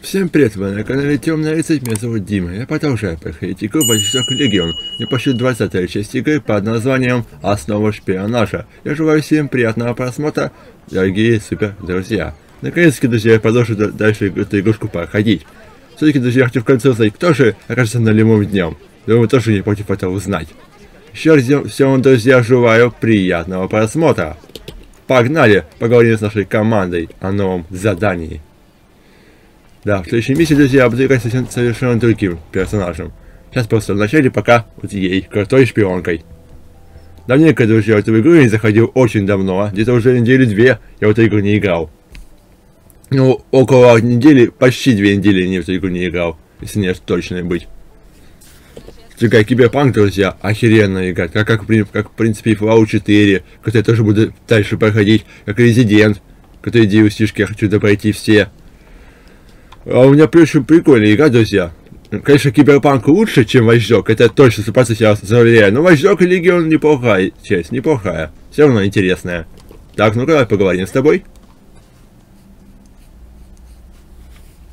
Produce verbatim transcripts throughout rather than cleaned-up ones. Всем привет, вы на канале Темная Рыцарь, меня зовут Дима. Я продолжаю проходить игру Watch Dogs Legion, и почти двадцатая часть игры под названием «Основы шпионажа». Я желаю всем приятного просмотра, дорогие супер друзья. Наконец-таки, друзья, я продолжу дальше эту игрушку проходить. Все-таки, друзья, я хочу в конце узнать, кто же окажется нулевым днем. Думаю, тоже не против этого узнать. Еще раз всем, друзья, желаю приятного просмотра. Погнали, поговорим с нашей командой о новом задании. Да, в следующей миссии, друзья, я буду играть совсем, совершенно другим персонажем. Сейчас просто вначале пока вот ей, крутой шпионкой. Давненько, друзья, в эту игру я не заходил, очень давно, где-то уже недели две я в эту игру не играл. Ну, около недели, почти две недели я в эту игру не играл, если не точно быть. Такая Киберпанк, друзья, охеренная игра, как, как, как в принципе и Fallout четыре, который я тоже буду дальше проходить, как Resident, которые ди эл си-шки я хочу допройти все. А у меня причем прикольная игра, друзья. Конечно, Киберпанк лучше, чем Вайшдок, это точно супаться себя заверяю. Но Вайшток и Легион неплохая часть, неплохая. Все равно интересная. Так, ну давай поговорим с тобой.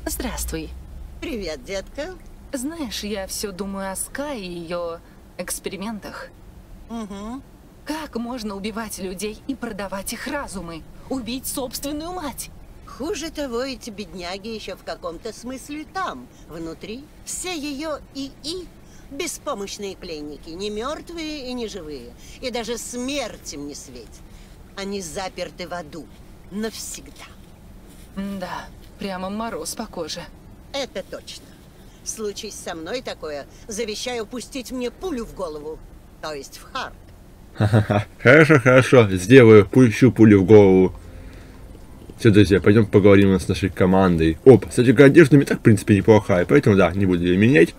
Здравствуй. Привет, детка. Знаешь, я все думаю о Скай и ее экспериментах. Угу. Как можно убивать людей и продавать их разумы? Убить собственную мать? Хуже того, эти бедняги еще в каком-то смысле там, внутри. Все ее ИИ – беспомощные пленники, не мертвые и не живые. И даже смерть им не светит. Они заперты в аду. Навсегда. Да, прямо мороз по коже. Это точно. Случись со мной такое, завещаю пустить мне пулю в голову. То есть в хард. Ха-ха-ха. Хорошо, хорошо. Сделаю, пущу пулю в голову. Все, друзья, пойдем поговорим с нашей командой. Оп, кстати, одежда мне так, в принципе, неплохая, поэтому, да, не буду ее менять.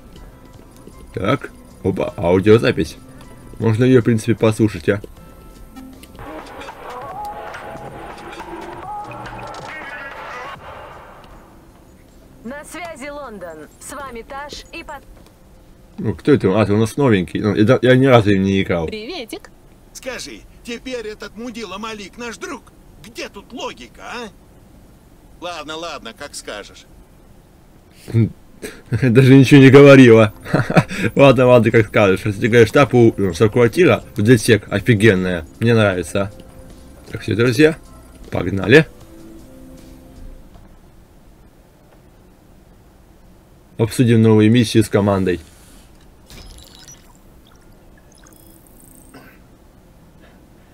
Так, опа, аудиозапись. Можно ее, в принципе, послушать, а. На связи Лондон, с вами Таш и под... Ну, кто это? А, ты у нас новенький. Я ни разу им не играл. Приветик. Скажи, теперь этот мудила Малик наш друг? Где тут логика, а? Ладно, ладно, как скажешь. Даже ничего не говорила. Ладно, ладно, как скажешь. Если ты говоришь, штаб у квартира в DedSec офигенная. Мне нравится. Так, все, друзья, погнали. Обсудим новые миссии с командой.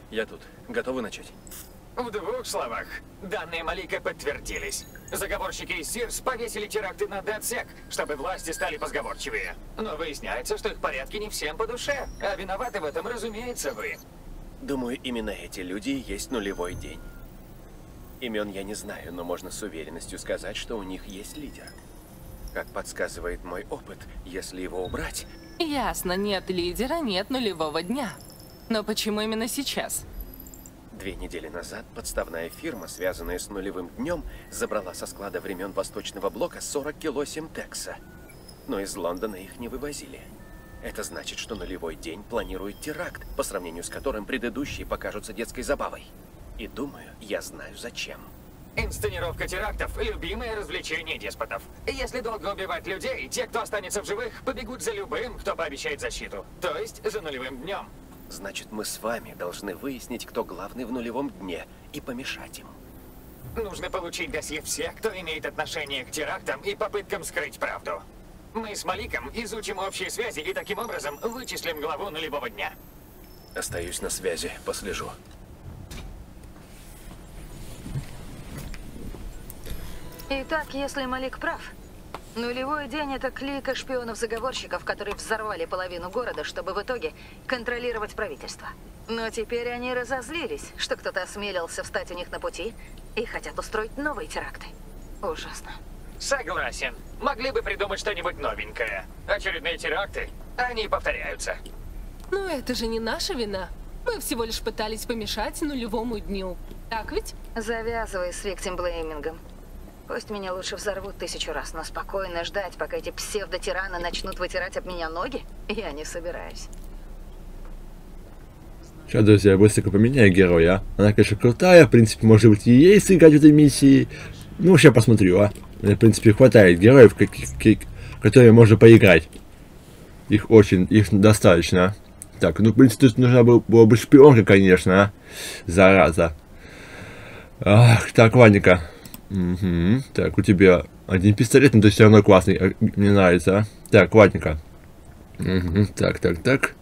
Я тут. Готовы начать? В двух словах. Данные Малика подтвердились. Заговорщики из СИРС повесили теракты на DedSec, чтобы власти стали позговорчивее. Но выясняется, что их порядки не всем по душе. А виноваты в этом, разумеется, вы. Думаю, именно эти люди и есть нулевой день. Имен я не знаю, но можно с уверенностью сказать, что у них есть лидер. Как подсказывает мой опыт, если его убрать... Ясно, нет лидера, нет нулевого дня. Но почему именно сейчас? Две недели назад подставная фирма, связанная с нулевым днем, забрала со склада времен Восточного блока сорок кило синтекса. Но из Лондона их не вывозили. Это значит, что нулевой день планирует теракт, по сравнению с которым предыдущие покажутся детской забавой. И думаю, я знаю зачем. Инсценировка терактов – любимое развлечение деспотов. Если долго убивать людей, те, кто останется в живых, побегут за любым, кто пообещает защиту. То есть за нулевым днем. Значит, мы с вами должны выяснить, кто главный в нулевом дне, и помешать им. Нужно получить досье всех, кто имеет отношение к терактам и попыткам скрыть правду. Мы с Маликом изучим общие связи и таким образом вычислим главу нулевого дня. Остаюсь на связи, послежу. Итак, если Малик прав, нулевой день – это клика шпионов-заговорщиков, которые взорвали половину города, чтобы в итоге контролировать правительство. Но теперь они разозлились, что кто-то осмелился встать у них на пути и хотят устроить новые теракты. Ужасно. Согласен. Могли бы придумать что-нибудь новенькое. Очередные теракты, они повторяются. Но это же не наша вина. Мы всего лишь пытались помешать нулевому дню. Так ведь? Завязывай с виктимблеймингом. Пусть меня лучше взорвут тысячу раз, но спокойно ждать, пока эти псевдотираны начнут вытирать от меня ноги, я не собираюсь. Сейчас, друзья, я быстренько поменяю героя. Она, конечно, крутая, в принципе, может быть, и ей сыграть в этой миссии. Ну, сейчас посмотрю, а. В принципе, хватает героев, которые можно поиграть. Их очень, их достаточно. Так, ну, в принципе, тут нужна была, была бы шпионка, конечно, а? Зараза. Ах, так, ладненько. Угу. Так, у тебя один пистолет, но ты все равно классный, мне нравится. Так, ладненько. Угу. Так, так, так.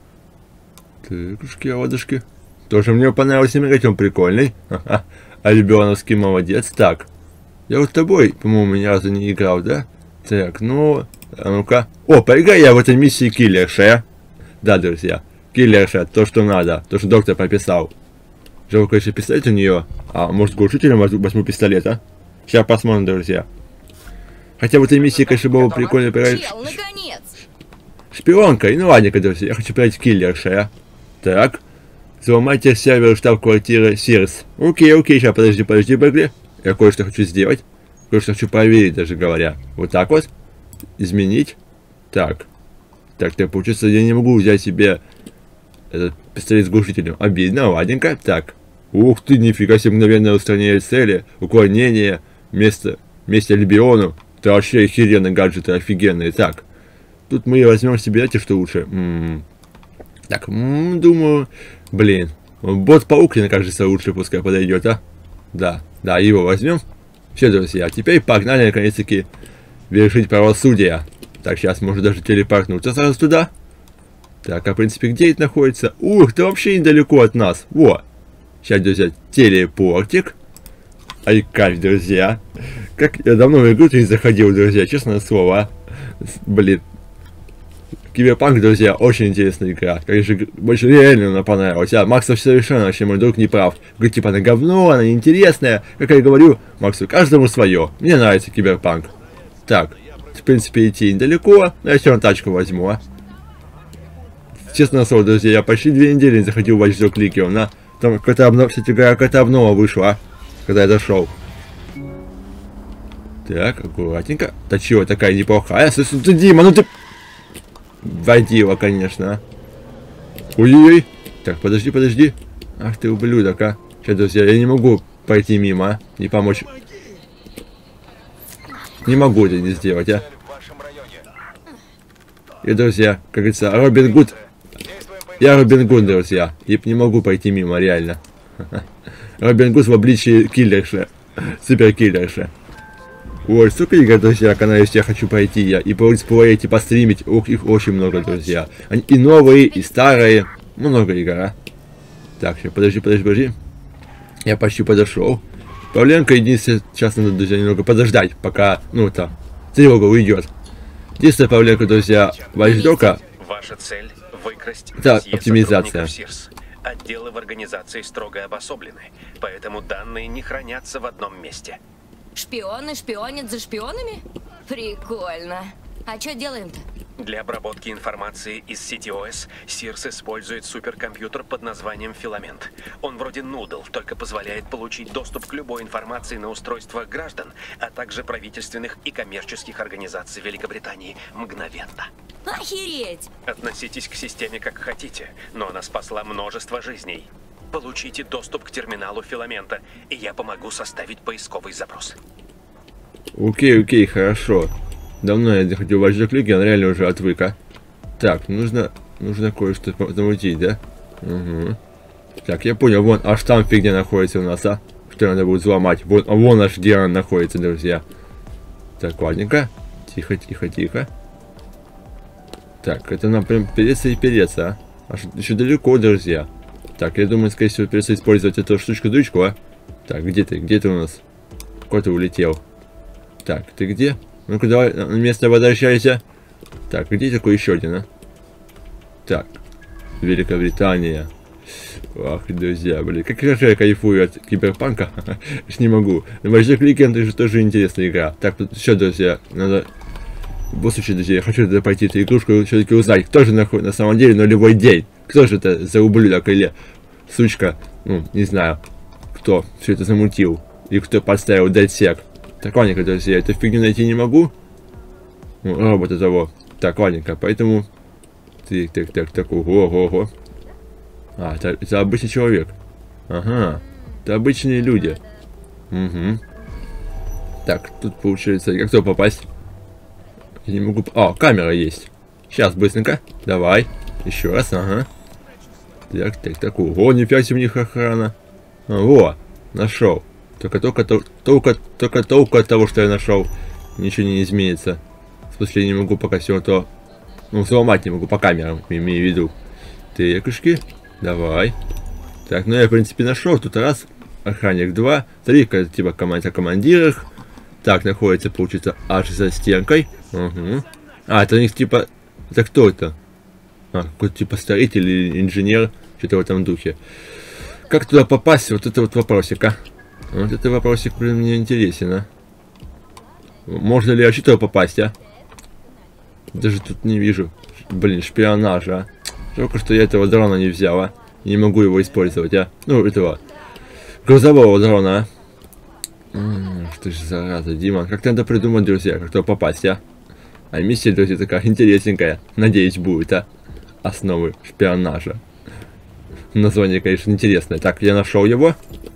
Тыкушки, ладушки. Тоже мне понравился играть, он прикольный. Ха-ха. Альбионовский молодец. Так, я вот с тобой, по-моему, ни разу не играл, да? Так, ну, а ну-ка. О, поиграй я в этой миссии киллерша. Да, друзья, киллерша, то, что надо, то, что доктор прописал. Жалко, еще пистолет у нее. А, может, глушителем возьму пистолета? Сейчас посмотрим, друзья. Хотя в этой миссии, конечно, было прикольно играть. Шпионкой, ну ладненько, друзья, я хочу играть киллерша. Так. Взломайте сервер штаб-квартиры СИРС. Окей, окей, сейчас, подожди, подожди, Бэгли. Я кое-что хочу сделать. Кое-что хочу проверить, даже говоря. Вот так вот. Изменить. Так. Так, так, получится, я не могу взять себе этот пистолет с глушителем. Обидно, ладненько. Так. Ух ты, нифига себе, мгновенно устраняет цели. Уклонение. Место. Место Альбиону. Это вообще охеренные гаджеты, офигенные. Так. Тут мы возьмем себе эти, что лучше. М-м-м. Так, м-м, думаю... Блин, бот пауклина, кажется, лучше пускай подойдет, а? Да, да, его возьмем. Все, друзья, теперь погнали, наконец-таки, вершить правосудие. Так, сейчас можно даже телепортнуться сразу туда. Так, а в принципе, где это находится? Ух, ты вообще недалеко от нас. Во! Сейчас, друзья, телепортик. Ай, кайф, друзья. Как я давно в игру не заходил, друзья, честное слово. Блин. Киберпанк, друзья, очень интересная игра. Конечно, больше реально она понравилась. А Максу совершенно вообще мой друг не прав. Говорит, типа, она говно, она неинтересная. Как я говорю, Максу, каждому свое. Мне нравится Киберпанк. Так, в принципе, идти недалеко, но я все равно тачку возьму, а. Честно слово, друзья, я почти две недели не заходил в Watch Dogs Legion, а. Там какая-то обнова, кстати, какая-то обнова вышла, когда я зашел. Так, аккуратненько. Та чего такая неплохая? Слушай, Дима, ну ты... Водила, конечно. Ой-ой-ой. Так, подожди, подожди. Ах ты ублюдок, а. Сейчас, друзья, я не могу пойти мимо, а. Не помочь. Не могу это не сделать, а. И, друзья, как говорится, Робин Гуд. Я Робин Гуд, друзья. И не могу пойти мимо, реально. Робин Гуд в обличии киллерша. Супер киллерша. Ой, столько игр, друзья, канал, я хочу пройти, я и по эти постримить, ох, их очень много, друзья. Они и новые, и старые, много игр, а. Так, сейчас, подожди, подожди, подожди. Я почти подошел. Проблемка единственная, сейчас надо, друзья, немного подождать, пока, ну, там, тревога уйдет. Единственная проблемка, друзья, Вайшдока. Ваша цель выкрасть. Так, оптимизация. Отделы в организации строго обособлены, поэтому данные не хранятся в одном месте. Шпионы шпионят за шпионами? Прикольно. А что делаем-то? Для обработки информации из си ти о эс СИРС использует суперкомпьютер под названием Филамент. Он вроде Нудл, только позволяет получить доступ к любой информации на устройствах граждан, а также правительственных и коммерческих организаций Великобритании мгновенно. Охереть! Относитесь к системе как хотите, но она спасла множество жизней. Получите доступ к терминалу Филамента, и я помогу составить поисковый запрос. Окей, окей, хорошо. Давно я заходил в Watch Dogs Legion, он реально уже отвыка. Так, нужно, нужно кое-что замутить, да? Угу. Так, я понял, вон аж там фигня находится у нас, а? Что надо будет взломать? Вон, вон аж где он находится, друзья. Так, ладненько. Тихо, тихо, тихо. Так, это нам прям переться и переться, а? Аж еще далеко, друзья. Так, я думаю, скорее всего, придется использовать эту штучку-дучку, а? Так, где ты? Где ты у нас? Кот улетел. Так, ты где? Ну-ка, давай на место возвращайся. Так, где такой еще один, а? Так, Великобритания. Ах, друзья, блин, как же я кайфую от Киберпанка. Не могу. Но Watch Dogs Legion, это же тоже интересная игра. Так, тут еще, друзья, надо... В случае, друзья, я хочу туда пойти, эту игрушку все-таки узнать, кто же находит на самом деле нулевой день. Кто же это за ублюдок или сучка, ну, не знаю, кто все это замутил и кто подставил DedSec. Так, ладненько, друзья, эту фигню найти не могу. Ну, робота того. Так, ладненько, поэтому... Так, так, так, так, ого, ого, ого. А, это, это обычный человек. Ага, это обычные люди. Угу. Так, тут получается, как туда попасть? Я не могу... А, камера есть. Сейчас, быстренько. Давай. Еще раз, ага. Так, так, так. О, нифига себе у них охрана. Во, нашел. Только-только, только-только, только от того, что я нашел, ничего не изменится. В смысле, я не могу пока все то... Ну, сломать не могу по камерам, имею в виду. Тыкушки. Давай. Так, ну я, в принципе, нашел. Тут раз, охранник два, три, типа, команда о командирах. Так, находится, получится, аж за стенкой. Угу. А, это у них, типа... Это кто это? А, какой-то, типа, строитель или инженер. Что-то в этом духе. Как туда попасть? Вот это вот вопросик, а? Вот это вопросик, блин, мне интересен, а? Можно ли вообще туда попасть, а? Даже тут не вижу. Блин, шпионажа, а. Только что я этого дрона не взял, а. Не могу его использовать, а. Ну, этого. Грузового дрона, а. М-м, что ж зараза, Дима. Как надо придумать, друзья, как туда попасть, а? А миссия, друзья, такая интересненькая. Надеюсь, будет, а. Основы шпионажа. Название, конечно, интересное. Так, я нашел его.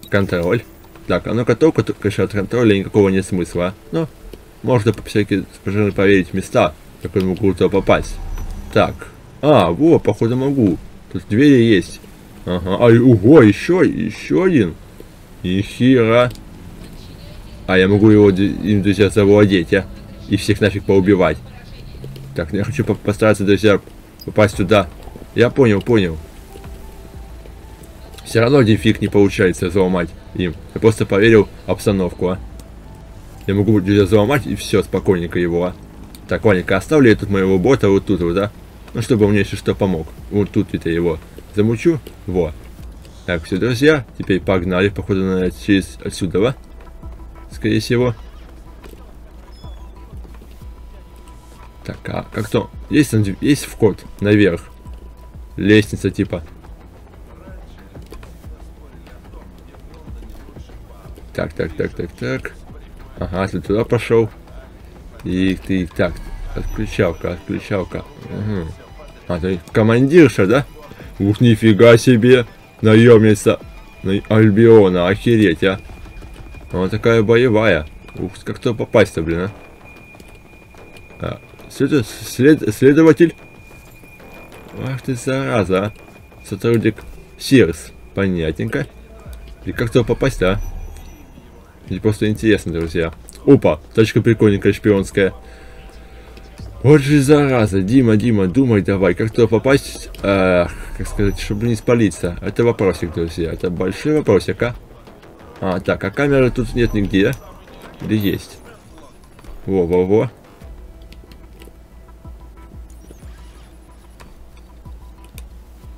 Контроль. Так, а ну-ка только, конечно, от контроля никакого нет смысла, а. Ну, можно по-всякие проверить места. Как я могу туда попасть? Так. А, во, походу могу. Тут двери есть. Ага. Ай, ого, еще, еще один. И хера. А, я могу его, им, друзья, завладеть, а. И всех нафиг поубивать. Так, я хочу постараться, друзья, попасть туда. Я понял, понял. Все равно один фиг не получается взломать им. Я просто поверил обстановку, а. Я могу, друзья, взломать и все, спокойненько его, а. Так, ладненько, оставлю я тут моего бота вот тут вот, да? Ну, чтобы мне еще что помог. Вот тут это его замучу. Во. Так, все, друзья. Теперь погнали, походу, наверное, через отсюда, во. Скорее всего. Так, а как то? Есть, есть вход наверх? Лестница типа. Так, так, так, так, так. Ага, ты туда пошел. И ты так, отключалка, отключалка. Угу. А, ты командирша, да? Ух, нифига себе! Наемница Альбиона, охереть, а! Она такая боевая. Ух, как туда попасть-то, блин, а? След... След... Следователь? Ах ты зараза, а! Сотрудник СИРС, понятненько. И как туда попасть-то, а? Мне просто интересно, друзья. Опа, тачка прикольненькая, шпионская. Вот же зараза, Дима, Дима, думай давай, как туда попасть, э, как сказать, чтобы не спалиться. Это вопросик, друзья, это большой вопросик, а? А, так, а камеры тут нет нигде, да? Или есть? Во-во-во.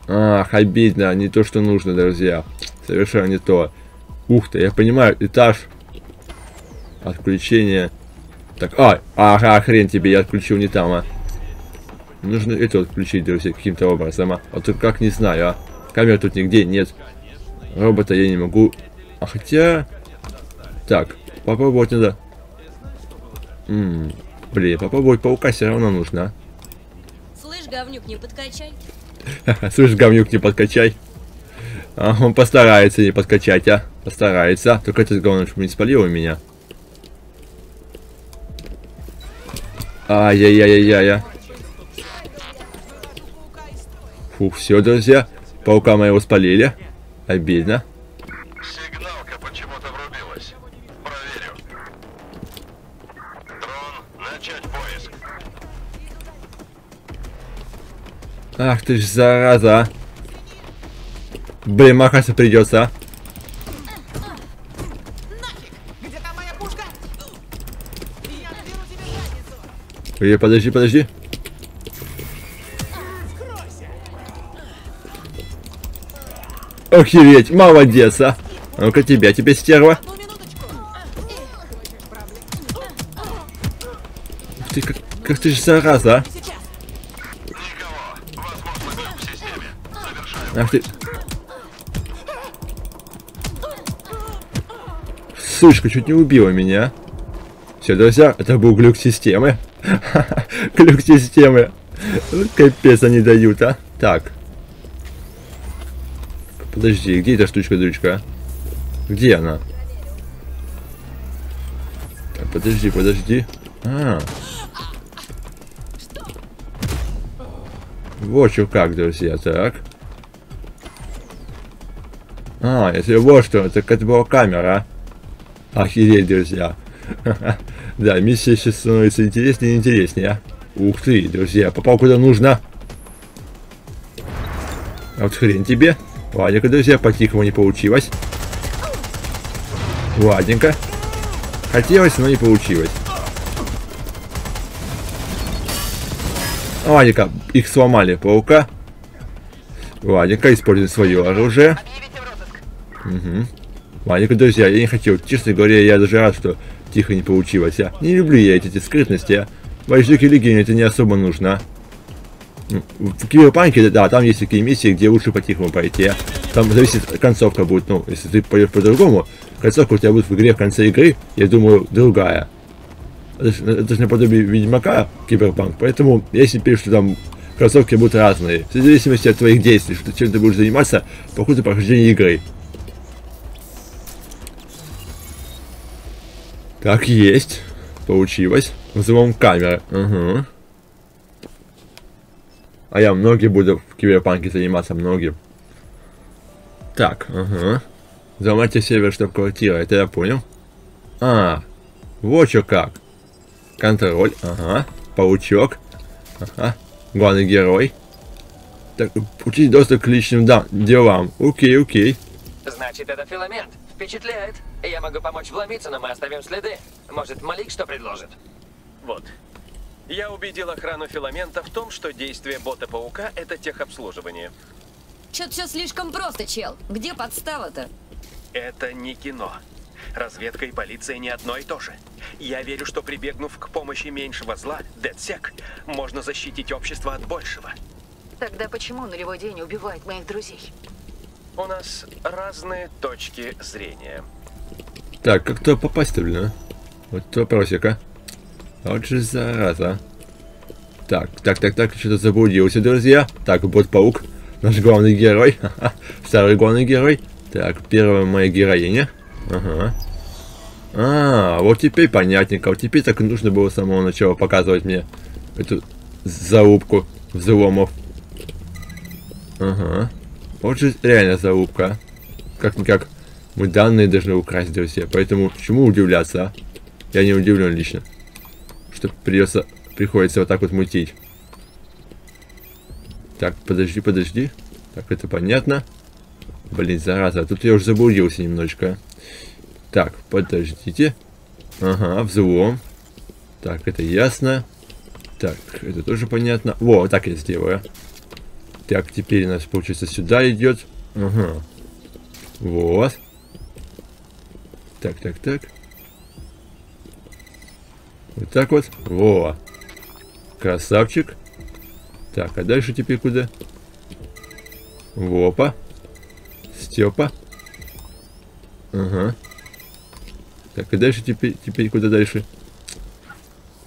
Ах, обидно, не то, что нужно, друзья. Совершенно не то. Ух ты, я понимаю, этаж... Отключение. Так, а, ага, хрен тебе, я отключил не там, а. Нужно это отключить, друзья, каким-то образом, а. А тут как, не знаю, а. Камер тут нигде нет. Робота я не могу. А хотя... Так, попробовать надо. М-м, блин, попробовать паука все равно нужно, а. Слышь, говнюк, не подкачай. Слышь, говнюк, не подкачай. А, он постарается не подкачать, а. Постарается. Только этот говнюк не спалил меня. Ай-яй-яй-яй-яй. Фух, все, друзья. Паука моего спалили. Обидно. Сигналка почему-то врубилась. Проверю. Дрон, начать поиск. Ах ты ж зараза. Блин, махаться придется, а. Подожди, подожди. Охереть, молодец, а. Ну-ка тебя, тебе стерва. Ух ты, как, как ты же зараза, а. Ах ты. Сучка, чуть не убила меня. Все, друзья, это был глюк системы. Клюк системы. Капец они дают, а. Так. Подожди, где эта штучка-дучка? Где она? Так, Подожди, подожди. А. Вот что как, друзья, так. А, если вот что, так это была камера. Охереть, друзья. Да, миссия сейчас становится интереснее и интереснее. Ух ты, друзья, попал куда нужно. Вот хрен тебе. Ладненько, друзья, по-тихому не получилось. Ладненько. Хотелось, но не получилось. Ладненько, их сломали, паука. Ладненько, используем свое оружие. Угу. Ладненько, друзья, я не хотел. Честно говоря, я даже рад, что тихо не получилось. А. Не люблю я эти, эти скрытности. А. В Вайшдоке Легион это не особо нужно. В Киберпанке, да, там есть такие миссии, где лучше по-тихому пойти. Там зависит, концовка будет, ну, если ты пойдешь по-другому, концовка у тебя будет в игре в конце игры, я думаю, другая. Это же наподобие Ведьмака, Киберпанк, поэтому я теперь, что там концовки будут разные. В зависимости от твоих действий, что, чем ты будешь заниматься по ходу прохождения игры. Так, есть. Получилось. Взлом камеры. Угу. А я многие буду в Киберпанке заниматься, многим. Так, ага. Взломайте сервер, чтобы квартира, это я понял. А, вот что как. Контроль, ага. Паучок. Ага. Главный герой. Так, получить доступ к личным да, делам. Окей, окей. Значит, это Филамент. Впечатляет. Я могу помочь вломиться, но мы оставим следы. Может, Малик что предложит? Вот. Я убедил охрану Филамента в том, что действие бота-паука — это техобслуживание. Чё-то всё слишком просто, чел. Где подстава-то? Это не кино. Разведка и полиция не одно и то же. Я верю, что прибегнув к помощи меньшего зла, DedSec, можно защитить общество от большего. Тогда почему Нулевой день убивает моих друзей? У нас разные точки зрения. Так, как туда попасть-то, блин? Вот вопросик, а? Вот же зараза. Так, так, так, так, что-то заблудился, друзья. Так, бот-паук, наш главный герой. Ха-ха, второй главный герой. Так, первая моя героиня. Ага. А, вот теперь понятненько. Вот теперь так нужно было с самого начала показывать мне эту залупку взломов. Ага. Вот же реально залупка. Как-никак мы данные должны украсть, друзья. Поэтому чему удивляться, а? Я не удивлен лично. Что придется, приходится вот так вот мутить. Так, подожди, подожди. Так, это понятно. Блин, зараза, тут я уже заблудился немножечко. Так, подождите. Ага, взлом. Так, это ясно. Так, это тоже понятно. Во, вот так я сделаю. Так, теперь у нас, получается, сюда идет. Ага. Вот. Так, так, так. Вот так вот. Во. Красавчик. Так, а дальше теперь куда? Вопа. Степа. Ага. Так, а дальше теперь, теперь куда дальше?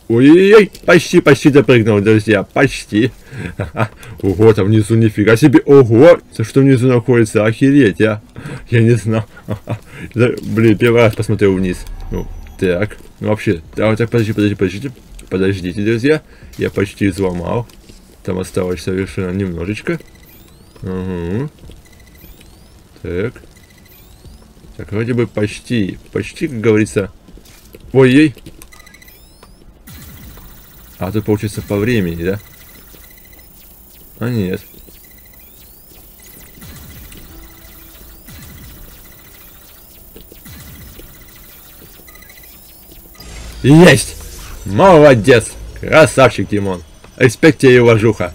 Ой-ой-ой! Почти, почти допрыгнул, друзья. Почти. Ха-ха. Ого, там внизу нифига себе. Ого! Что внизу находится? Охереть, а? Я не знал. Блин, первый раз посмотрел вниз. Ну, так. Ну вообще, так, так, подожди, подожди, подождите, подождите, друзья, я почти взломал, там осталось совершенно немножечко, угу. Так, так, вроде бы почти, почти, как говорится, ой-ей, а тут получится по времени, да, а нет. Есть! Молодец! Красавчик, Димон! Респект тебе, уважуха!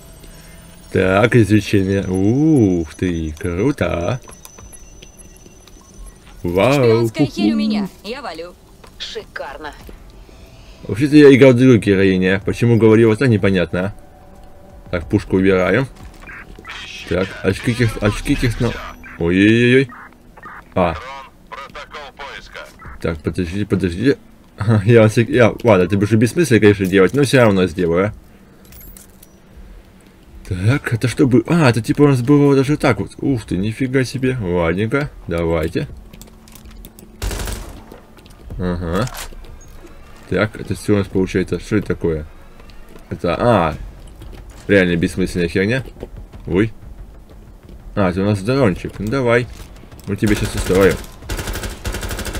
Так, извлечение. Ух ты, круто! Вау! Шпионская херь у меня, я валю. Шикарно. Вообще-то я играл другую героиню. Почему говорил вот так, непонятно. Так, пушку убираем. Так, очки тех... очки техно... Ой-ой-ой-ой. А. Так, подожди, подожди. Я, я, ладно, это уже бессмысленно, конечно, делать, но все равно сделаю. Так, это чтобы... А, это типа у нас было даже так вот. Ух ты, нифига себе. Ладненько, давайте. Ага. Так, это все у нас получается. Что это такое? Это... А! Реально бессмысленная херня. Ой. А, это у нас дрончик. Ну давай. Мы тебе сейчас устроим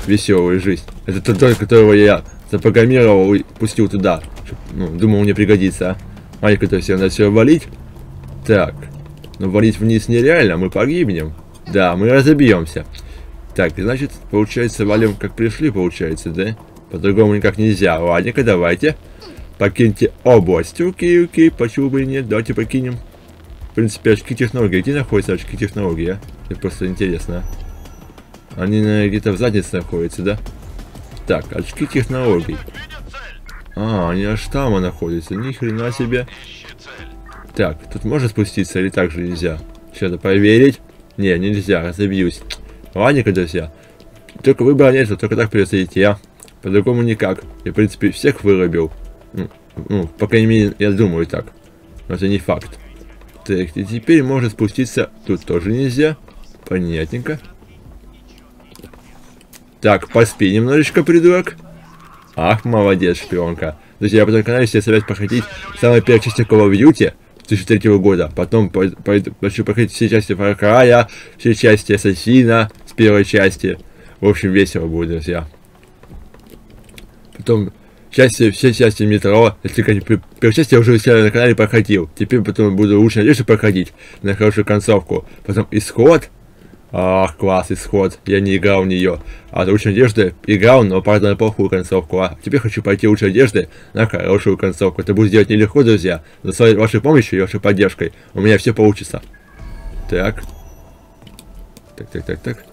веселую жизнь. Это тот дрон, которого я запрограммировал и пустил туда. Ну, думал, мне пригодится, а. Малик, это все, надо все валить. Так. Но валить вниз нереально, мы погибнем. Да, мы разобьемся. Так, значит, получается, валим как пришли, получается, да? По-другому никак нельзя. Ладненько, давайте. Покиньте область. Окей, окей, почему бы и нет? Давайте покинем. В принципе, очки технологии. Где находятся очки технологии? Это просто интересно. Они, наверное, где-то в заднице находятся, да? Так, очки технологий. А, они аж там находятся. Ни хрена себе. Так, тут можно спуститься или так же нельзя? Что-то проверить. Не, нельзя, разобьюсь. Ладненько, друзья. Только выбора нет, только так придется идти, а? По-другому никак. Я, в принципе, всех вырубил. Ну, по крайней мере, я думаю так. Но это не факт. Так, и теперь можно спуститься. Тут тоже нельзя. Понятненько. Так, поспи немножечко, придурок. Ах, молодец, шпионка. Друзья, я по этому канале себе советую проходить самые первые части Call of Duty две тысячи третьего года. Потом по по хочу проходить все части Фар Края, все части Ассасина с первой части. В общем, весело будет, друзья. Потом... Части, все части метро, если первую часть я уже у себя на канале проходил, теперь потом буду лучше надежду проходить на хорошую концовку. Потом исход, ах, класс, исход, я не играл в нее, а лучшая одежда играл, но правда на плохую концовку, а теперь хочу пойти лучшей одежды на хорошую концовку. Это будет сделать нелегко, друзья, но с вашей помощью и вашей поддержкой у меня все получится. Так, так, так, так, так.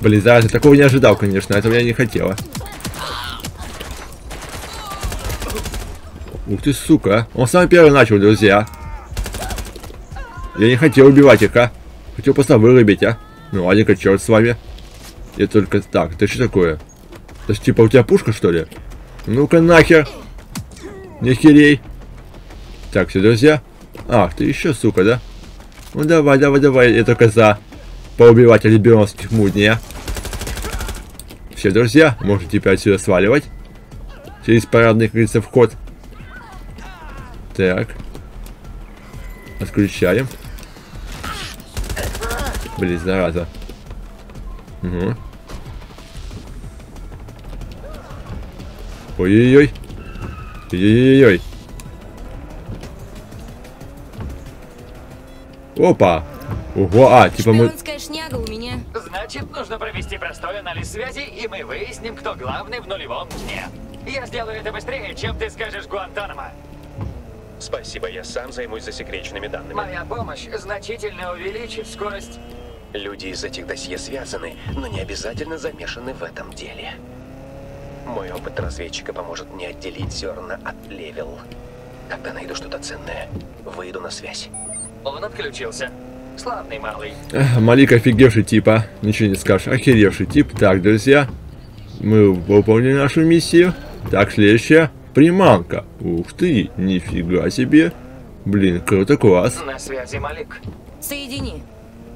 Близа, я такого не ожидал, конечно, этого я не хотела. Ух ты, сука. Он сам первый начал, друзья. Я не хотел убивать их, а. Хотел просто вырубить, а. Ну ладненько, черт с вами. Я только... Так, это что такое? Это ж, типа у тебя пушка, что ли? Ну-ка нахер. Не херей. Так, все, друзья. Ах, ты еще, сука, да? Ну давай, давай, давай, я только за... Поубивать альбионских мудня. Все, друзья, можете теперь отсюда сваливать. Через парадный, как говорится, вход. Так. Отключаем. Блин, зараза. Угу. Ой-ой-ой. Ой-ой-ой. Опа. Ого, а, типа мы... шняга у меня. Значит, нужно провести простой анализ связи, и мы выясним, кто главный в нулевом дне. Я сделаю это быстрее, чем ты скажешь Гуантанамо. Спасибо, я сам займусь засекреченными данными. Моя помощь значительно увеличит скорость. Люди из этих досье связаны, но не обязательно замешаны в этом деле. Мой опыт разведчика поможет мне отделить зерна от плевел. Когда найду что-то ценное, выйду на связь. Он отключился. Славный малый. Эх, Малик офигевший тип, а. Ничего не скажешь. Охеревший тип. Так, друзья. Мы выполнили нашу миссию. Так, следующая. Приманка. Ух ты, нифига себе. Блин, круто, класс. На связи, Малик. Соедини.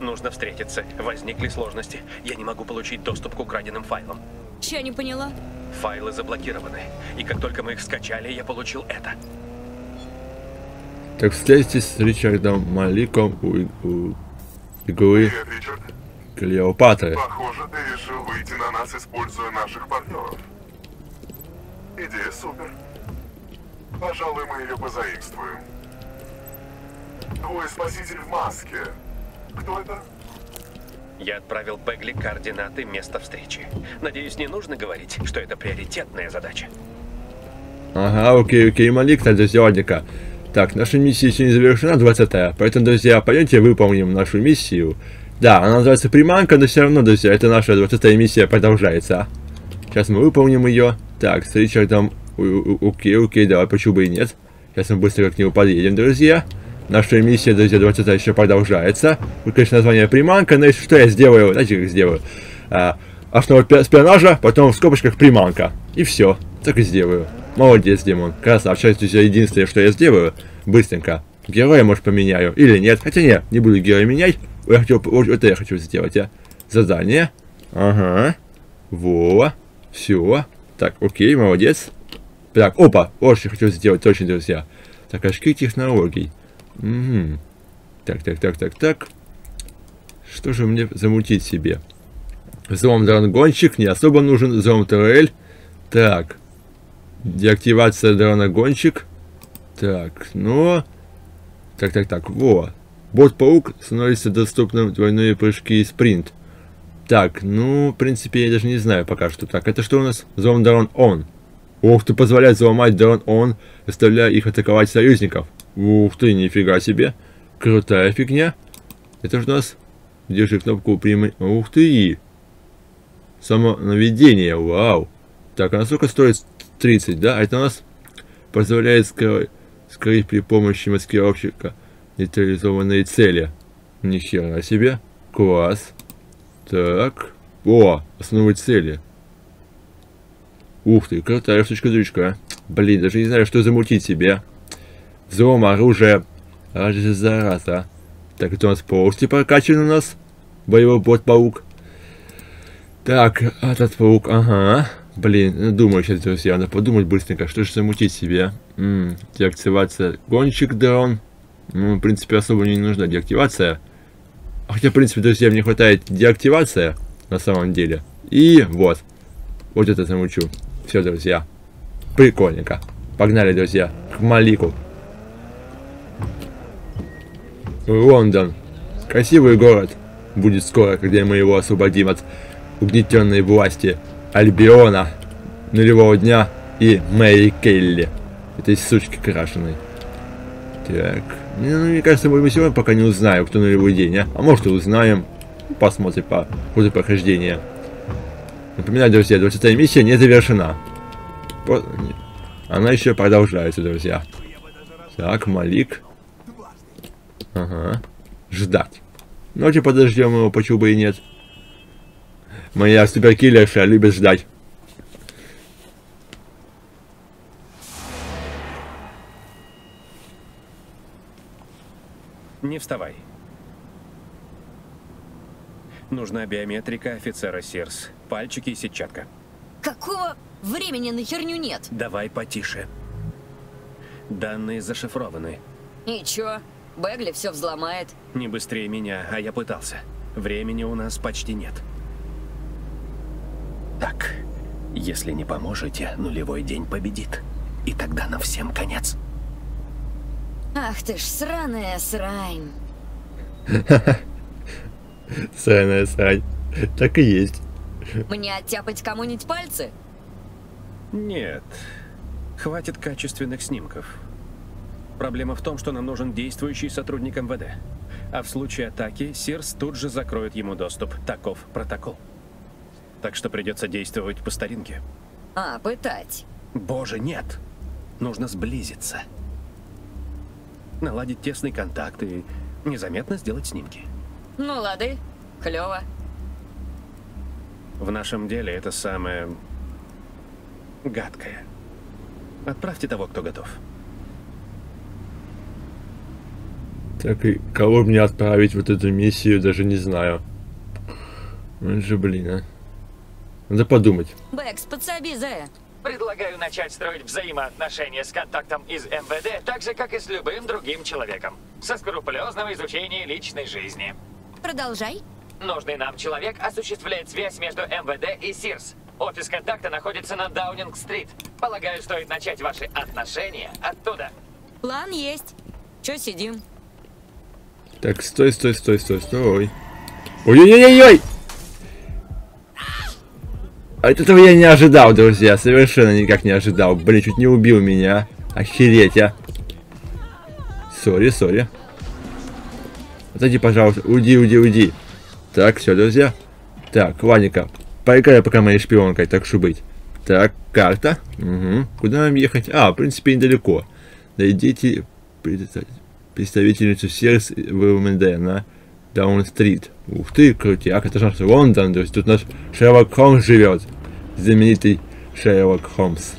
Нужно встретиться. Возникли сложности. Я не могу получить доступ к украденным файлам. Чё, не поняла? Файлы заблокированы. И как только мы их скачали, я получил это. Так, встретитесь с Ричардом Маликом у, у иглы Клеопатры. Похоже, ты решил выйти на нас, используя наших партнеров. Идея супер. Пожалуй, мы ее позаимствуем. Твой спаситель в маске. Кто это? Я отправил Бегли координаты места встречи. Надеюсь, не нужно говорить, что это приоритетная задача. Ага, окей, окей, Малик, тогда сегодня-ка. Так, наша миссия еще не завершена, двадцатая, поэтому, друзья, пойдемте выполним нашу миссию. Да, она называется приманка, но все равно, друзья, это наша двадцатая миссия продолжается. Сейчас мы выполним ее. Так, с Ричардом, окей, окей, давай, почему бы и нет. Сейчас мы быстро к нему подъедем, друзья. Наша миссия, друзья, двадцатая еще продолжается. Вы, конечно, название приманка, но если что, я сделаю, знаете, как сделаю. А, основа шпионажа, потом в скобочках приманка. И все, так и сделаю. Молодец, Димон. Красавчик, сейчас единственное, что я сделаю, быстренько Героя, может, поменяю. Или нет. Хотя нет, не буду героя менять. Я хочу, вот это я хочу сделать, а. Задание. Ага. Во. Все. Так, окей, молодец. Так, опа. Очень хочу сделать, точно, друзья. Так, очки технологий. Угу. Так, так, так, так, так. Что же мне замутить себе? Взлом дроногонщик. Не особо нужен. Взлом турель. Так. Деактивация дроногонщик. Так, ну... Так, так, так, во. Бот-паук становится доступным двойные прыжки и спринт. Так, ну, в принципе, я даже не знаю пока что. Так, это что у нас? Взлом дрон он. Ух ты, позволяет взломать дрон он, заставляя их атаковать союзников. Ух ты, нифига себе. Крутая фигня. Это же у нас... Держи кнопку прямой. Ух ты. Самонаведение, вау. Так, она сколько стоит? тридцать, да? А это у нас позволяет скрывать... Скрыть при помощи маскировщика нейтрализованные цели. Ни хера себе. Класс. Так. О, основы цели. Ух ты, крутая штучка-дрючка. Блин, даже не знаю, что замутить себе. Взлом оружия. Аж зараза. Так, это у нас полностью прокачан у нас. Боевой бот-паук. Так, этот паук, ага. Блин, думаю сейчас, друзья, надо подумать быстренько, что же замутить себе. М-м, деактивация гонщик-дрон. Ну, в принципе, особо не нужна деактивация. Хотя, в принципе, друзья, мне хватает деактивация, на самом деле. И вот. Вот это замучу. Все, друзья. Прикольненько. Погнали, друзья, к Малику. Лондон. Красивый город. Будет скоро, когда мы его освободим от угнетенной власти Альбиона, Нулевого дня и Мэри Келли. Этой сучки крашеной. Так. Ну, мне кажется, мы сегодня пока не узнаем, кто Нулевой день, а. А может и узнаем. Посмотрим по ходу прохождения. Напоминаю, друзья, двадцатая миссия не завершена. Она еще продолжается, друзья. Так, Малик. Ага. Ждать. Ночью подождем его, почему бы и нет. Моя суперкиллерша любит ждать. Не вставай. Нужна биометрика офицера СИРС. Пальчики и сетчатка. Какого времени на херню нет? Давай потише. Данные зашифрованы. И чё? Бегли все взломает. Не быстрее меня, а я пытался. Времени у нас почти нет. Так, если не поможете, Нулевой день победит. И тогда нам всем конец. Ах ты ж сраная срань. Сраная срань. Так и есть. Мне оттяпать кому-нибудь пальцы? Нет. Хватит качественных снимков. Проблема в том, что нам нужен действующий сотрудник МВД. А в случае атаки СИРС тут же закроет ему доступ. Таков протокол. Так что придется действовать по старинке. А, пытать. Боже, нет. Нужно сблизиться. Наладить тесный контакт и незаметно сделать снимки. Ну, лады. Клево. В нашем деле это самое... гадкое. Отправьте того, кто готов. Так, и кого мне отправить вот эту миссию, даже не знаю. Он же, блин, а. Надо подумать. Бэкс, подсоби, Зая. Предлагаю начать строить взаимоотношения с контактом из МВД, так же, как и с любым другим человеком. Со скрупулезного изучения личной жизни. Продолжай. Нужный нам человек осуществляет связь между МВД и СИРС. Офис контакта находится на Даунинг-стрит. Полагаю, стоит начать ваши отношения оттуда. План есть. Чё сидим? Так, стой, стой, стой, стой, стой. Ой-ой-ой-ой-ой! А этого я не ожидал, друзья, совершенно никак не ожидал. Блин, чуть не убил меня. Охереть, а. Сори, сори. Отойди, пожалуйста. Уйди, уйди, уйди. Так, все, друзья. Так, ладненько. Поиграю пока моей шпионкой, так что быть. Так, карта. Угу. Куда нам ехать? А, в принципе, недалеко. Найдите представительницу СИРС в МВД на Даун-стрит. Ух ты, крутяк, это же наш Лондон, то есть тут наш Шерлок Холмс живет. Знаменитый Шерлок Холмс.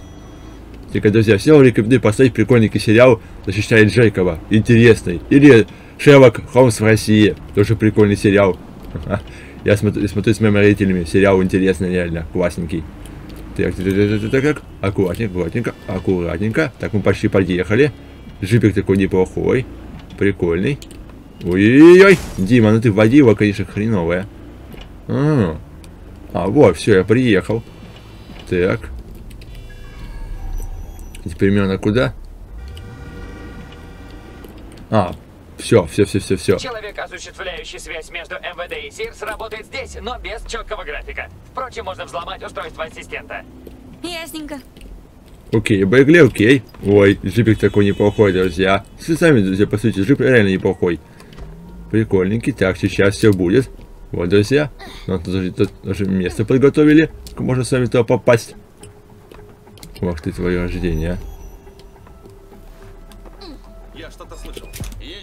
Так что, друзья, всем рекомендую посмотреть прикольненький сериал «Защищает Джейкова». Интересный. Или «Шерлок Холмс в России». Тоже прикольный сериал. Я смотрю, смотрю с моими родителями. Сериал интересный, реально. Классненький. Так, так, так, так, так. Аккуратненько, аккуратненько, аккуратненько. Так, мы почти подъехали. Джипик такой неплохой. Прикольный. Ой-ой-ой. Дима, ну ты водила, конечно, хреновая. А, а вот, все, я приехал. Так. Теперь примерно куда? А, все, все, все, все, все. Человек, осуществляющий связь между МВД и СИРС, работает здесь, но без четкого графика. Впрочем, можно взломать устройство ассистента. Ясненько. Окей, бегли, окей. Ой, джипик такой неплохой, друзья. Все сами, друзья, по сути, джип реально неплохой. Прикольненький. Так, сейчас все будет. Вот, друзья. Нам тут, тут уже место подготовили. Можно сами туда попасть. Ох ты, твое рождение. Я что-то слышал. Е...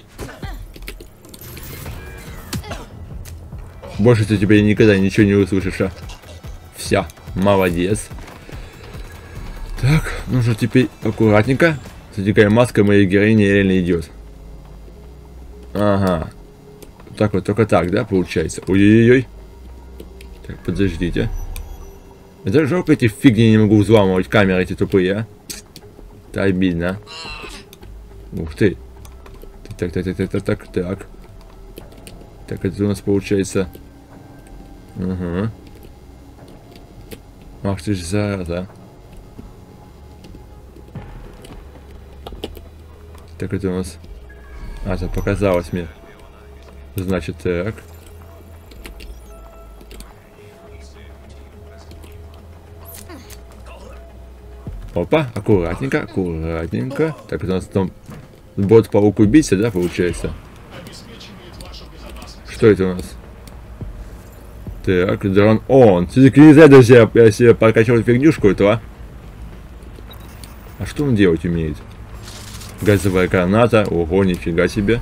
Больше ты теперь никогда ничего не услышишь, а. Вся, молодец. Так, ну что, теперь аккуратненько. Кстати, какая маска моей героини реально идет. Ага. Так вот, только так, да, получается? Ой-ой-ой. Так, подождите. Это жалко, эти фигни не могу взламывать, камеры эти тупые, а? Это обидно. Ух ты. Так, так, так, так, так, так, так. Так, это у нас получается. Угу. Ах ты ж зараза. Так, это у нас... А, это показалось мне. Значит, так. Опа, аккуратненько, аккуратненько. Так, это у нас там бот-паук-убийца, да, получается? Что это у нас? Так, дрон он. Все-таки нельзя, друзья, я себе прокачал фигнюшку эту, а? А что он делать умеет? Газовая граната. Ого, нифига себе.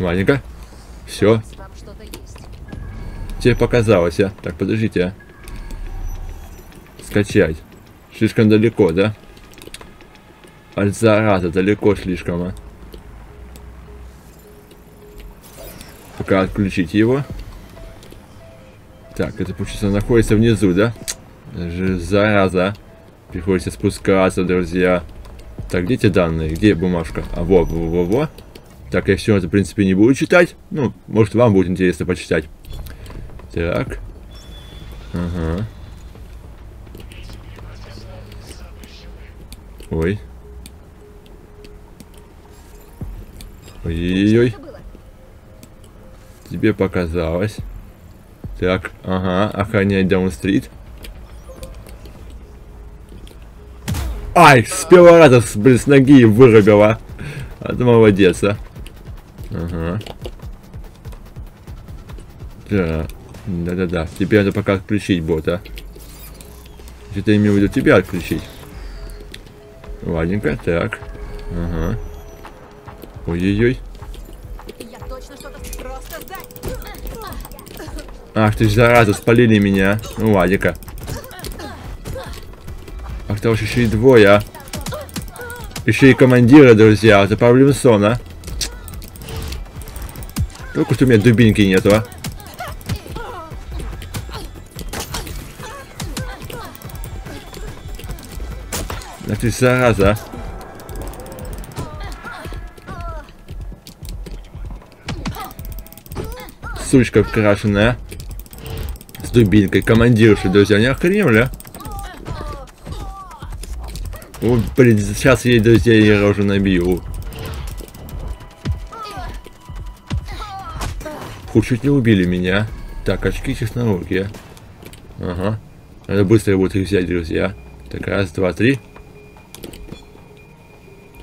Ладненько. Все. Тебе показалось, а? Так, подождите, а. Скачать. Слишком далеко, да? Аль зараза, далеко слишком, а. Пока отключить его. Так, это получается находится внизу, да? Ж зараза. Приходится спускаться, друзья. Так, где те данные? Где бумажка? А, во, во, во, во. Так, я все это, в принципе, не буду читать. Ну, может, вам будет интересно почитать. Так. Ага. Ой. Ой-ой-ой. Тебе показалось. Так, ага, охранять Даунинг-стрит. Ай, с первого раза, блин, с ноги вырубила. А ты молодец, а. Ага. Да, да-да-да. Теперь надо пока отключить бота. Что-то я имею в виду тебя отключить. Ладненько, так. Ага. Ой-ой-ой. Ах ты ж зараза, спалили меня. Ну ладненько. Ах ты уж еще и двое, а. Еще и командира, друзья. Это проблема сона. Только что у меня дубинки нету, а. Ах ты зараза. Сучка вкрашенная. С дубинкой. Командирши, друзья. Не охренели? О, блин, сейчас ей, друзья, я рожу набью. Чуть не убили меня. Так, очки технология. Ага. Надо быстро будет их взять, друзья. Так, раз, два, три.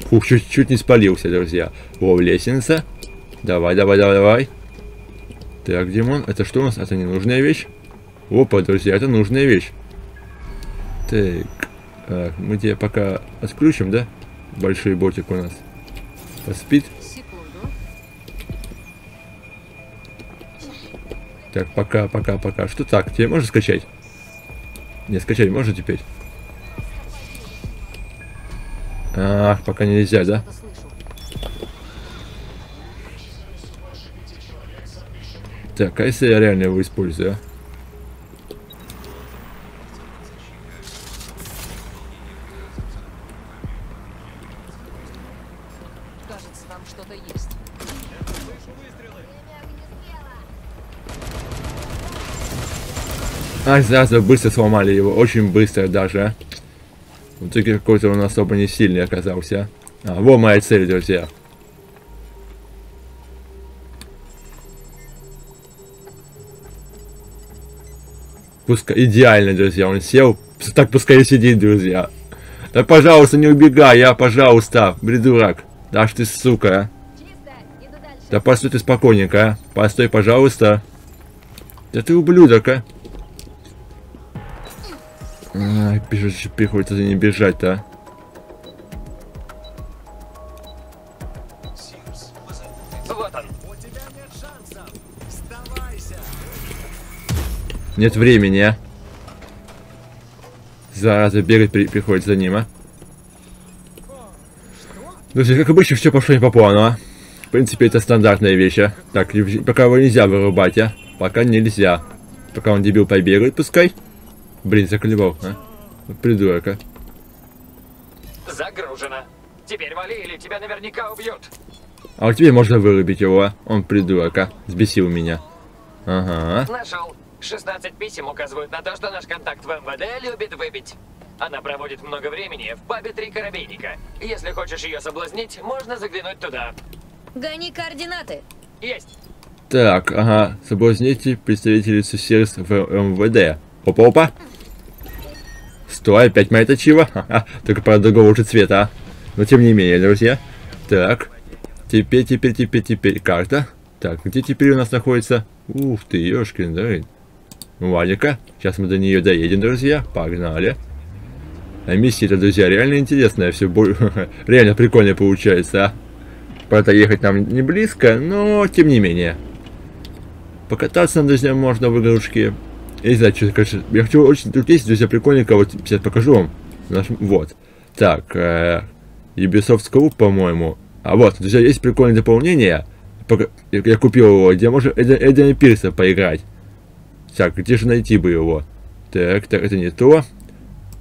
Фух, чуть-чуть не спалился, друзья. О, лестница. Давай, давай, давай, давай. Так, Димон, это что у нас? Это ненужная вещь. Опа, друзья, это нужная вещь. Так, так мы тебя пока отключим, да? Большой ботик у нас поспит. Так, пока, пока, пока. Что так? Тебе можно скачать? Не, скачать можно теперь? Ах, пока нельзя, да? Так, а если я реально его использую, а? Кажется, там что-то есть. Ай, сразу быстро сломали его, очень быстро даже. В итоге какой-то он особо не сильный оказался. А, вот моя цель, друзья. Пускай идеально, друзья, он сел. Так пускай сидит, друзья. Да пожалуйста, не убегай, я, пожалуйста, бредурак. Да ж ты, сука. Да постой ты спокойненько, а. Постой, пожалуйста. Да ты ублюдок, а. Ай, бежать, приходится не бежать-то. Вот он. Нет времени, а. Зараза, бегать при приходится за ним, а. Друзья, как обычно, все пошло не по плану, а. В принципе, это стандартная вещь, а. Так, пока его нельзя вырубать, а. Пока нельзя. Пока он, дебил, побегает, пускай. Блин, заколебал, а? Придурок, а? Загружено. Теперь моли, или тебя наверняка убьют. А вот теперь можно вырубить его, а? Он придурок, а? Сбесил меня. Ага. Нашел. шестнадцать писем указывают на то, что наш контакт в МВД любит выпить. Она проводит много времени в пабе «Три Коробейника». Если хочешь ее соблазнить, можно заглянуть туда. Гони координаты. Есть. Так, ага. Соблазните представителей СИРС в МВД. Опа-опа. Стой, опять моя точила. Только про другого уже цвета. Но тем не менее, друзья. Так. Теперь, теперь, теперь, теперь. Карта. Так, где теперь у нас находится? Ух ты, ёшкин, да? Ну, ладненько. Сейчас мы до нее доедем, друзья. Погнали. А миссия-то, друзья, реально интересная. Все реально прикольно получается. А? Правда, ехать нам не близко, но тем не менее. Покататься, друзья, можно в игрушке. Я не знаю, что это. Я хочу очень... Тут есть, друзья, прикольненько. Вот сейчас покажу вам. Вот. Так. Э, Ubisoft Club, по-моему. А вот, друзья, есть прикольное дополнение. Я купил его, где можно Эйдена Пирса поиграть. Так, где же найти бы его? Так, так, это не то.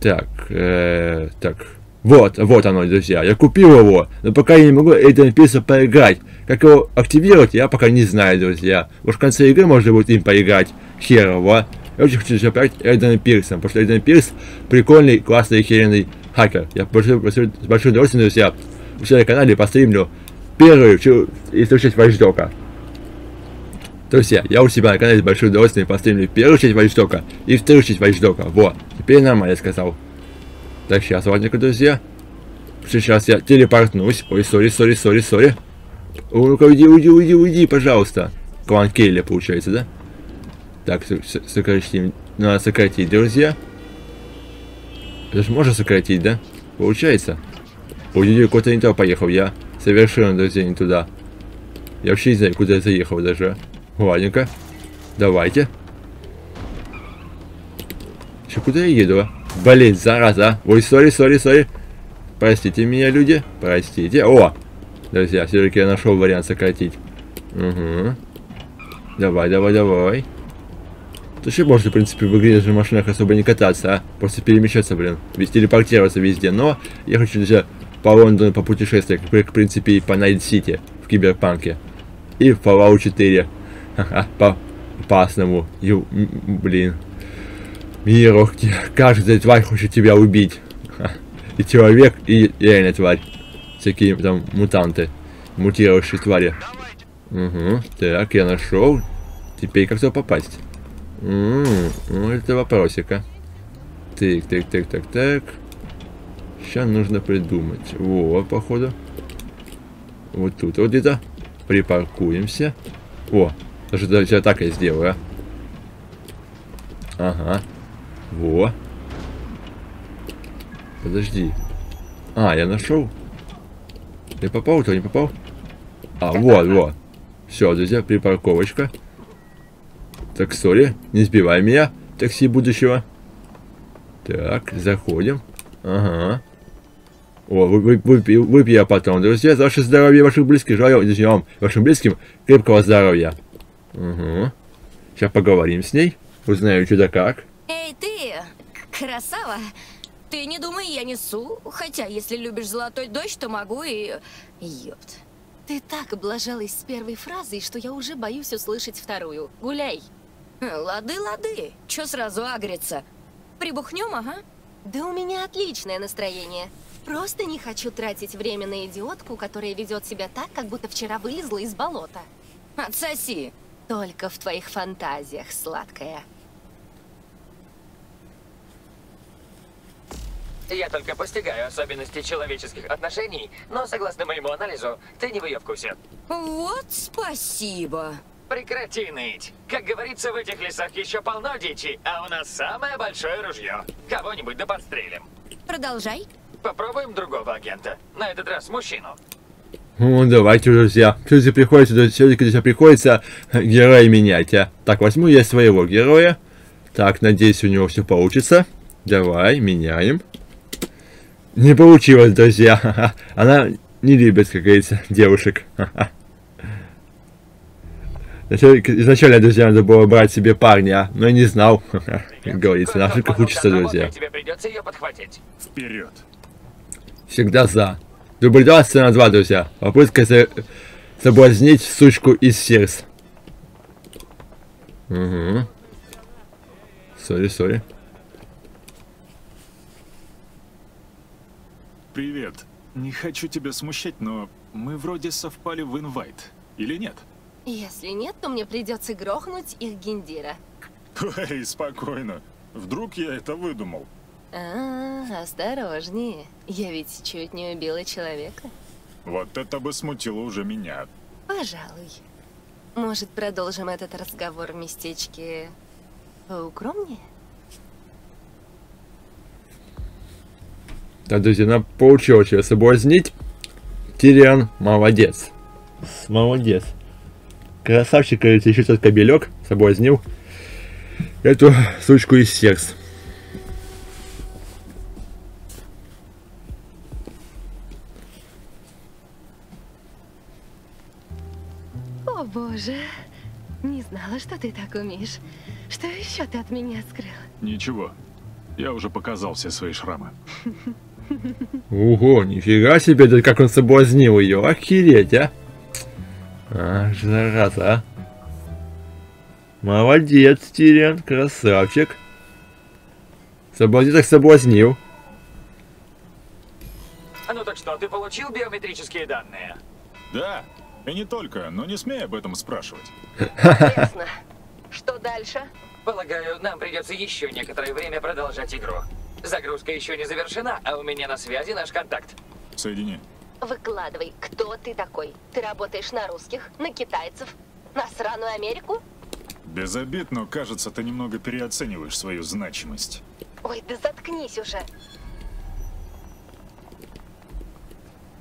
Так, э, так. Вот, вот оно, друзья. Я купил его, но пока я не могу Эйдена Пирса поиграть. Как его активировать, я пока не знаю, друзья. Может, в конце игры можно будет им поиграть. Херово. Я очень хочу запрягать Эйдена Пирсом, потому что Эйден Пирс прикольный, классный, херенный хакер. Я большой, большой, с большим удовольствием, друзья, у себя на канале постримлю первую, если учесть Вайшдока. Друзья, я у себя на канале с большим удовольствием постримлю первую часть Вайштока и вторую часть Вайшдока. Во, теперь нормально сказал. Так, сейчас, ладненько, друзья. Сейчас я телепортнусь. Ой, сори, сори, сори, сори. Ну-ка, уйди, уйди, уйди, уйди, пожалуйста. Клан Келли, получается, да? Так, сократим. Надо сократить, друзья. Это же можно сократить, да? Получается. Ой, куда-то не туда поехал. Я совершенно, друзья, не туда. Я вообще не знаю, куда я заехал даже. Ладненько. Давайте. Еще куда я еду, а? Блин, зараза. Ой, сори, сори, сори. Простите меня, люди. Простите. О! Друзья, все-таки я нашел вариант сократить. Угу. Давай, давай, давай. Вообще можно, в принципе, в игре даже на машинах особо не кататься, а просто перемещаться, блин, телепортироваться везде. Но я хочу, друзья, по Лондону попутешествовать, как, в принципе, и по Найт-Сити в Киберпанке. И в Fallout четыре. Ха-ха, по опасному, Ю, блин, миру, где каждая тварь хочет тебя убить. Ха-ха. И человек, и реальная тварь. Всякие там мутанты, мутировавшие твари. Угу, так, я нашел. Теперь как туда попасть? Ммм, ну это вопросика. Так, так, так, так, так. Сейчас нужно придумать. Во, походу. Вот тут вот где-то. Припаркуемся. О, даже, даже так я сделаю, а. Ага. Во. Подожди. А, я нашел. Я попал, то не попал? А, вот, вот. Все, друзья, припарковочка. Так, сори, не сбивай меня, такси будущего. Так, заходим. Ага. О, вы, вы, выпью я потом, друзья, за ваше здоровье, ваших близких, желаю, не знаю, вашим близким крепкого здоровья. Угу. Сейчас поговорим с ней, узнаю, что да как. Эй, ты, красава, ты не думай, я несу, хотя, если любишь золотой дождь, то могу и... Ёпт. Ты так облажалась с первой фразой, что я уже боюсь услышать вторую. Гуляй. Лады, лады, чё сразу агриться? Прибухнем, ага? Да у меня отличное настроение. Просто не хочу тратить время на идиотку, которая ведет себя так, как будто вчера вылезла из болота. Отсоси. Только в твоих фантазиях, сладкая. Я только постигаю особенности человеческих отношений, но, согласно моему анализу, ты не в ее вкусе. Вот спасибо. Прекрати ныть. Как говорится, в этих лесах еще полно дичи, а у нас самое большое ружье. Кого-нибудь да подстрелим. Продолжай. Попробуем другого агента. На этот раз мужчину. Ну, давайте, друзья. Все-таки приходится, все-таки приходится героя менять. А? Так, возьму я своего героя. Так, надеюсь, у него все получится. Давай, меняем. Не получилось, друзья. Она не любит, как говорится, девушек. Изначально, друзья, надо было брать себе парня, но я не знал. Как говорится, на ошибках учатся, друзья. Тебе придется ее подхватить. Вперед. Всегда за. Дубль два, сцена два, друзья. Попытка соблазнить сучку из СИРС. Угу. Сори, сори. Привет. Не хочу тебя смущать, но мы вроде совпали в инвайт. Или нет? Если нет, то мне придется грохнуть их гендира. Эй, спокойно. Вдруг я это выдумал. А, осторожнее. Я ведь чуть не убила человека. Вот это бы смутило уже меня. Пожалуй. Может, продолжим этот разговор в местечке поукромнее? Да, друзья, она получила тебя соблазнить. Тириан молодец. Молодец. Красавчик, говорится, еще тот кобелек соблазнил эту сучку из СИРС. О боже, не знала, что ты так умеешь. Что еще ты от меня скрыл? Ничего, я уже показал все свои шрамы. Ого, нифига себе, как он соблазнил ее, охереть, а? А, зараза, а? Молодец, Тириан, красавчик. Соблазнил так соблазнил. А ну так что, ты получил биометрические данные? Да, и не только, но не смей об этом спрашивать. Ясно. Что дальше? Полагаю, нам придется еще некоторое время продолжать игру. Загрузка еще не завершена, а у меня на связи наш контакт. Соедини. Выкладывай, кто ты такой? Ты работаешь на русских, на китайцев, на сраную Америку? Без обид, но кажется, ты немного переоцениваешь свою значимость. Ой, да заткнись уже.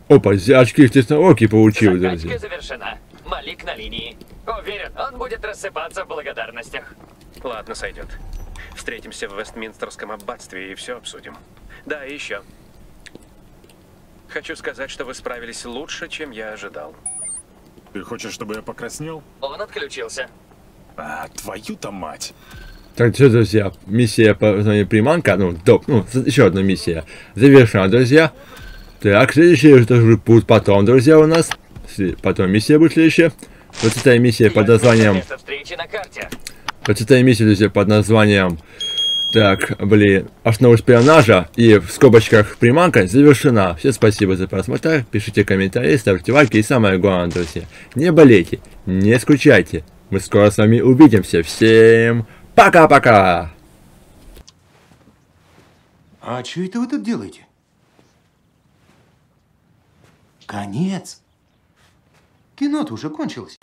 Опа, очки в технологии получил, друзья. Закачка завершена. Малик на линии. Уверен, он будет рассыпаться в благодарностях. Ладно, сойдет. Встретимся в Вестминстерском аббатстве и все обсудим. Да, и еще. Хочу сказать, что вы справились лучше, чем я ожидал. Ты хочешь, чтобы я покраснел? Он отключился. А, твою-то мать. Так, что, друзья, миссия по приманка, ну, доп, ну, еще одна миссия завершена, друзья. Так, следующая тоже будет потом, друзья, у нас. Потом миссия будет следующая. Вот эта миссия под названием... Прочитаем миссию, друзья, под названием, так, блин, «Основы шпионажа» и в скобочках приманка завершена. Всем спасибо за просмотр, пишите комментарии, ставьте лайки и самое главное, друзья, не болейте, не скучайте. Мы скоро с вами увидимся. Всем пока-пока! А что это вы тут делаете? Конец. Кино-то уже кончилось.